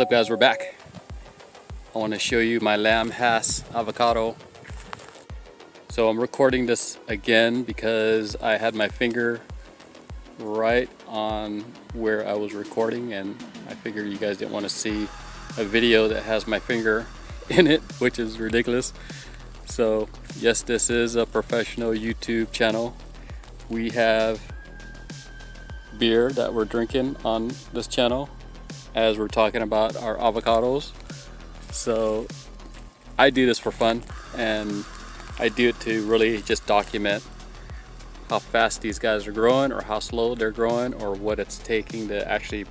What's up guys, we're back. I want to show you my Lamb Hass avocado. So I'm recording this again because I had my finger right on where I was recording and I figured you guys didn't want to see a video that has my finger in it, which is ridiculous. So yes, this is a professional YouTube channel. We have beer that we're drinking on this channel as we're talking about our avocados. So I do this for fun and I do it to really just document how fast these guys are growing or how slow they're growing or what it's taking to actually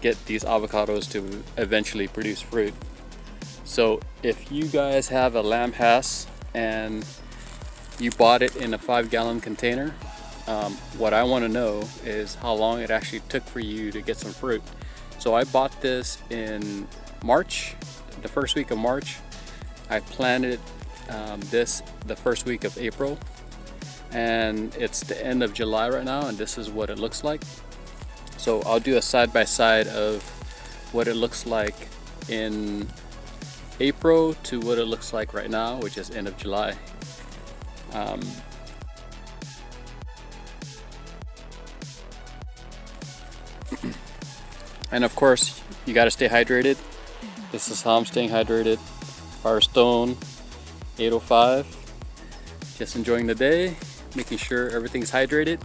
get these avocados to eventually produce fruit. So if you guys have a Lamb Hass and you bought it in a 5-gallon container, what I want to know is how long it actually took for you to get some fruit. So I bought this in March, the first week of March. I planted this the first week of April, and it's the end of July right now, and this is what it looks like. So I'll do a side by side of what it looks like in April to what it looks like right now, which is end of July. And of course, you gotta stay hydrated. This is how I'm staying hydrated. Firestone 805. Just enjoying the day, making sure everything's hydrated.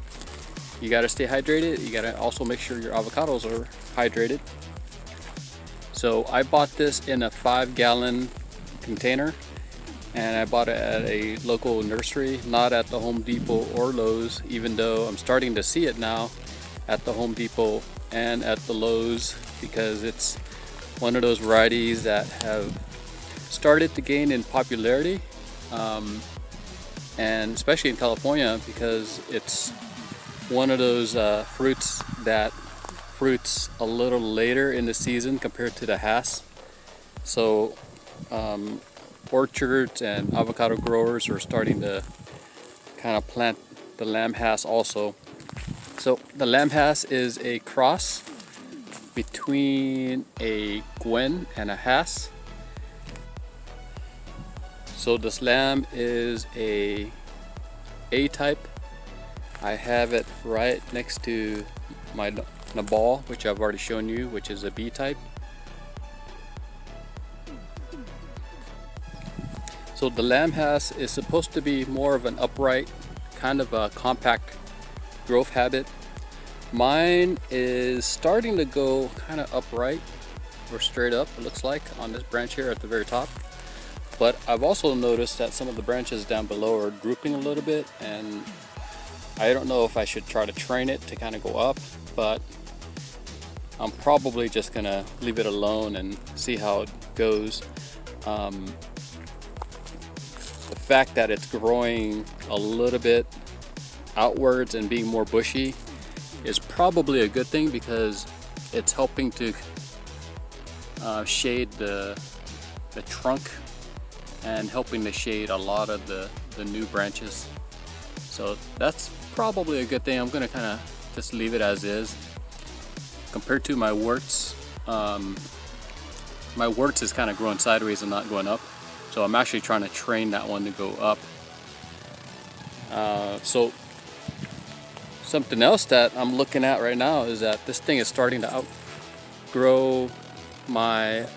You gotta stay hydrated. You gotta also make sure your avocados are hydrated. So I bought this in a 5-gallon container and I bought it at a local nursery, not at the Home Depot or Lowe's, even though I'm starting to see it now at the Home Depot and at the Lowe's, because it's one of those varieties that have started to gain in popularity, and especially in California, because it's one of those fruits that fruits a little later in the season compared to the Hass. So orchards and avocado growers are starting to kind of plant the Lamb Hass also. So the Lamb Hass is a cross between a Gwen and a Hass. So this lamb is a A-type. I have it right next to my Nabal, which I've already shown you, which is a B-type. So the Lamb Hass is supposed to be more of an upright, kind of a compact growth habit. Mine is starting to go kind of upright or straight up, it looks like, on this branch here at the very top. But I've also noticed that some of the branches down below are drooping a little bit, and I don't know if I should try to train it to kind of go up, but I'm probably just gonna leave it alone and see how it goes. The fact that it's growing a little bit outwards and being more bushy is probably a good thing, because it's helping to shade the trunk and helping to shade a lot of the new branches. So that's probably a good thing. I'm gonna kind of just leave it as is. Compared to my Wurtz, my Wurtz is kind of growing sideways and not going up. So I'm actually trying to train that one to go up. So something else that I'm looking at right now is that this thing is starting to outgrow the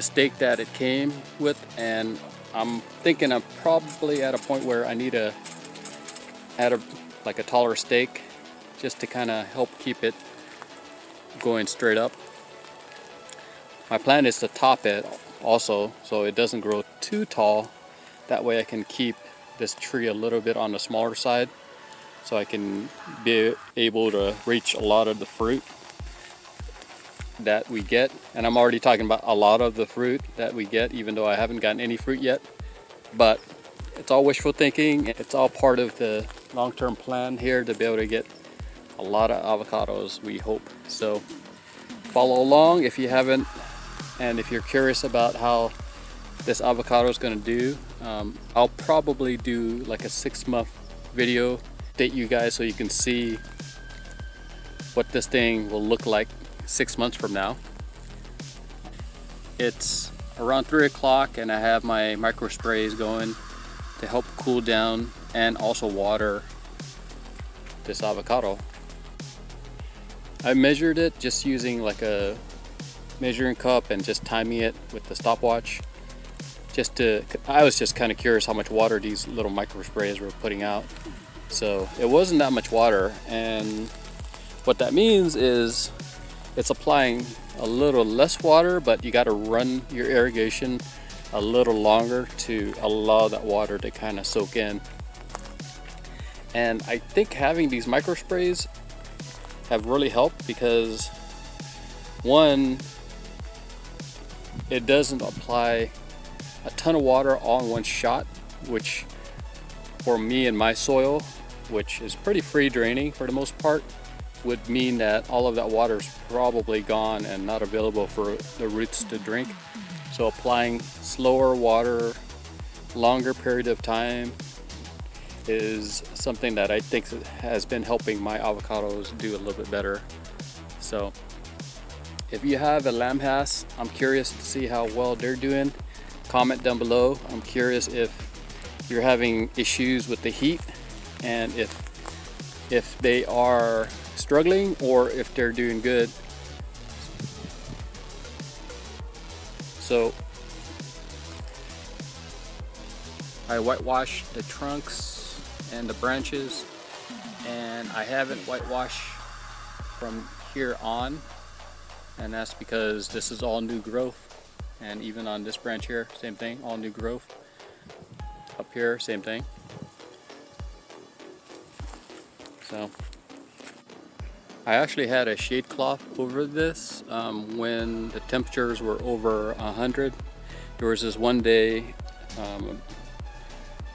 stake that it came with, and I'm thinking I'm probably at a point where I need to add like a taller stake just to kind of help keep it going straight up. My plan is to top it also so it doesn't grow too tall. That way I can keep this tree a little bit on the smaller side, so I can be able to reach a lot of the fruit that we get. And I'm already talking about a lot of the fruit that we get, even though I haven't gotten any fruit yet. But it's all wishful thinking. It's all part of the long-term plan here to be able to get a lot of avocados, we hope. So follow along if you haven't, and if you're curious about how this avocado is going to do. I'll probably do like a 6-month video, update you guys so you can see what this thing will look like 6 months from now. It's around 3 o'clock and I have my micro sprays going to help cool down and also water this avocado. I measured it just using like a measuring cup and just timing it with the stopwatch. I was just kind of curious how much water these little micro sprays were putting out. So it wasn't that much water, and what that means is it's applying a little less water, but you got to run your irrigation a little longer to allow that water to kind of soak in. And I think having these micro sprays have really helped because, one, it doesn't apply a ton of water all in one shot, which for me and my soil, which is pretty free draining for the most part, would mean that all of that water is probably gone and not available for the roots to drink. So applying slower water, longer period of time is something that I think has been helping my avocados do a little bit better. So if you have a Lamb Hass, I'm curious to see how well they're doing. Comment down below. I'm curious if you're having issues with the heat and if they are struggling or if they're doing good. So I whitewashed the trunks and the branches, and I haven't whitewashed from here on, and that's because this is all new growth. And even on this branch here, same thing, all new growth. Up here, same thing. So I actually had a shade cloth over this when the temperatures were over 100. There was this one day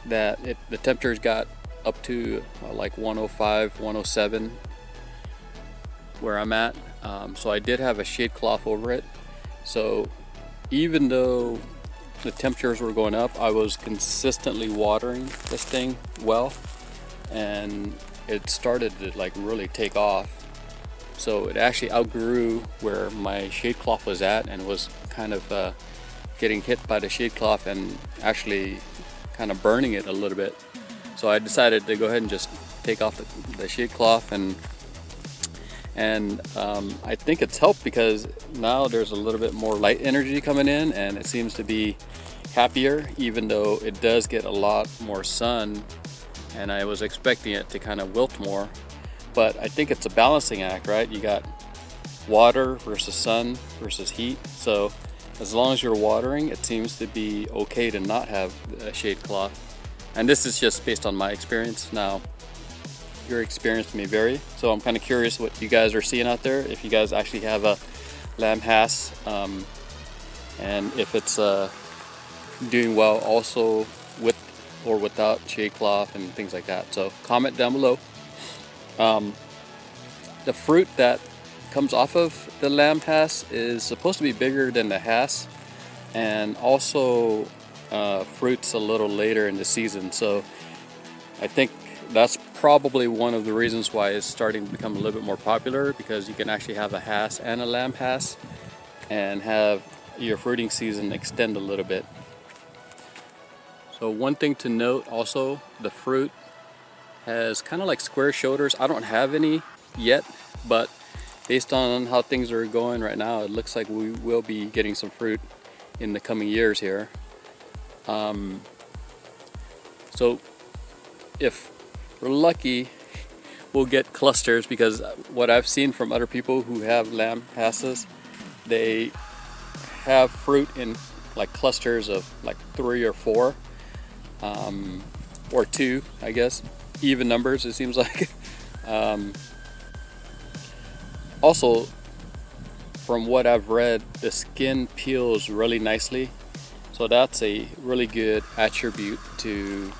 that the temperatures got up to like 105, 107 where I'm at. So I did have a shade cloth over it. So even though the temperatures were going up, I was consistently watering this thing well, and it started to like really take off. So it actually outgrew where my shade cloth was at and was kind of getting hit by the shade cloth and actually kind of burning it a little bit. So I decided to go ahead and just take off the shade cloth, and I think it's helped because now there's a little bit more light energy coming in and it seems to be happier, even though it does get a lot more sun and I was expecting it to kind of wilt more. But I think it's a balancing act, right? You got water versus sun versus heat. So as long as you're watering, it seems to be okay to not have a shade cloth. And this is just based on my experience. Now, your experience may vary, so I'm kind of curious what you guys are seeing out there, if you guys actually have a Lamb Hass and if it's doing well also with or without shade cloth and things like that. So comment down below. The fruit that comes off of the Lamb Hass is supposed to be bigger than the Hass, and also fruits a little later in the season, so I think that's probably one of the reasons why it's starting to become a little bit more popular, because you can actually have a Hass and a Lamb Hass and have your fruiting season extend a little bit. So one thing to note also, the fruit has kind of like square shoulders. I don't have any yet, but based on how things are going right now, it looks like we will be getting some fruit in the coming years here. So if we're lucky, we'll get clusters, because what I've seen from other people who have Lamb Hasses, they have fruit in like clusters of like 3 or 4 or 2, I guess, even numbers it seems like. Also, from what I've read, the skin peels really nicely, so that's a really good attribute to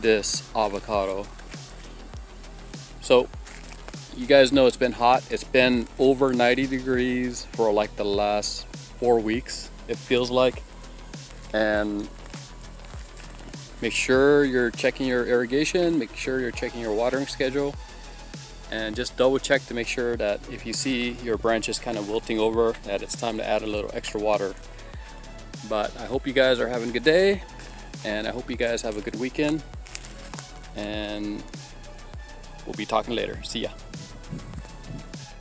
this avocado. So you guys know it's been hot. It's been over 90 degrees for like the last 4 weeks, it feels like. And make sure you're checking your irrigation, make sure you're checking your watering schedule, and just double check to make sure that if you see your branches kind of wilting over, that it's time to add a little extra water. But I hope you guys are having a good day, and I hope you guys have a good weekend, and we'll be talking later. See ya.